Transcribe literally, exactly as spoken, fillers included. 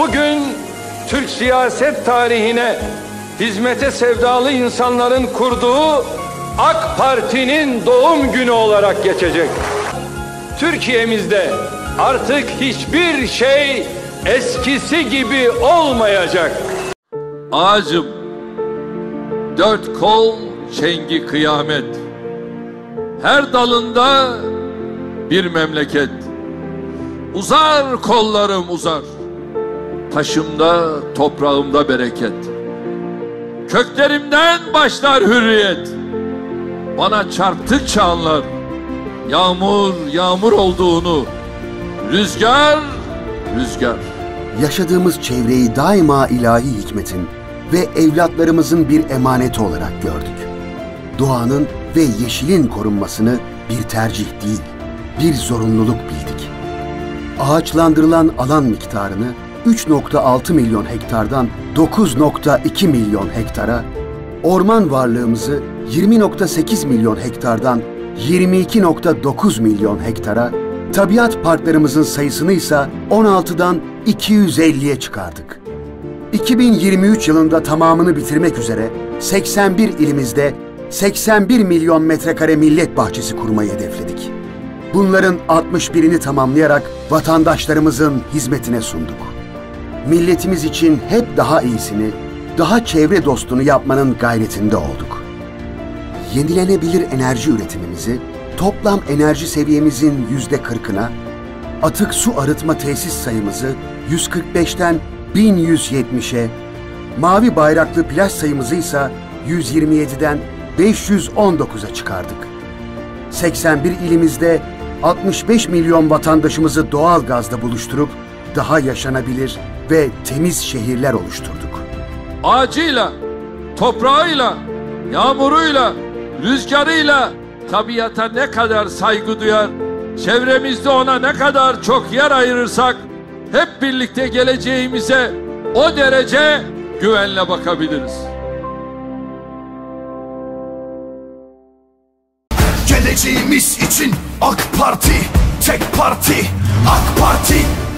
Bugün Türk siyaset tarihine hizmete sevdalı insanların kurduğu AK Parti'nin doğum günü olarak geçecek. Türkiye'mizde artık hiçbir şey eskisi gibi olmayacak. Ağacım dört kol çengi kıyamet, her dalında bir memleket. Uzar kollarım uzar, taşımda toprağımda bereket. Köklerimden başlar hürriyet, bana çarptıkça anlar yağmur yağmur olduğunu, rüzgar rüzgar. Yaşadığımız çevreyi daima ilahi hikmetin ve evlatlarımızın bir emaneti olarak gördük. Doğanın ve yeşilin korunmasını bir tercih değil, bir zorunluluk bildik. Ağaçlandırılan alan miktarını üç nokta altı milyon hektardan dokuz nokta iki milyon hektara, orman varlığımızı yirmi nokta sekiz milyon hektardan yirmi iki nokta dokuz milyon hektara, tabiat parklarımızın sayısını ise on altıdan iki yüz elliye çıkardık. iki bin yirmi üç yılında tamamını bitirmek üzere seksen bir ilimizde seksen bir milyon metrekare millet bahçesi kurmayı hedefledik. Bunların altmış birini tamamlayarak vatandaşlarımızın hizmetine sunduk. Milletimiz için hep daha iyisini, daha çevre dostunu yapmanın gayretinde olduk. Yenilenebilir enerji üretimimizi toplam enerji seviyemizin yüzde kırkına, atık su arıtma tesis sayımızı yüz kırk beşten bin yüz yetmişe, mavi bayraklı plaj sayımızı ise yüz yirmi yediden beş yüz on dokuza çıkardık. seksen bir ilimizde altmış beş milyon vatandaşımızı doğal gazla buluşturup daha yaşanabilir ve temiz şehirler oluşturduk. Ağacıyla, toprağıyla, yağmuruyla, rüzgarıyla tabiata ne kadar saygı duyar, çevremizde ona ne kadar çok yer ayırırsak hep birlikte geleceğimize o derece güvenle bakabiliriz. Geleceğimiz için AK Parti, tek parti, AK Parti.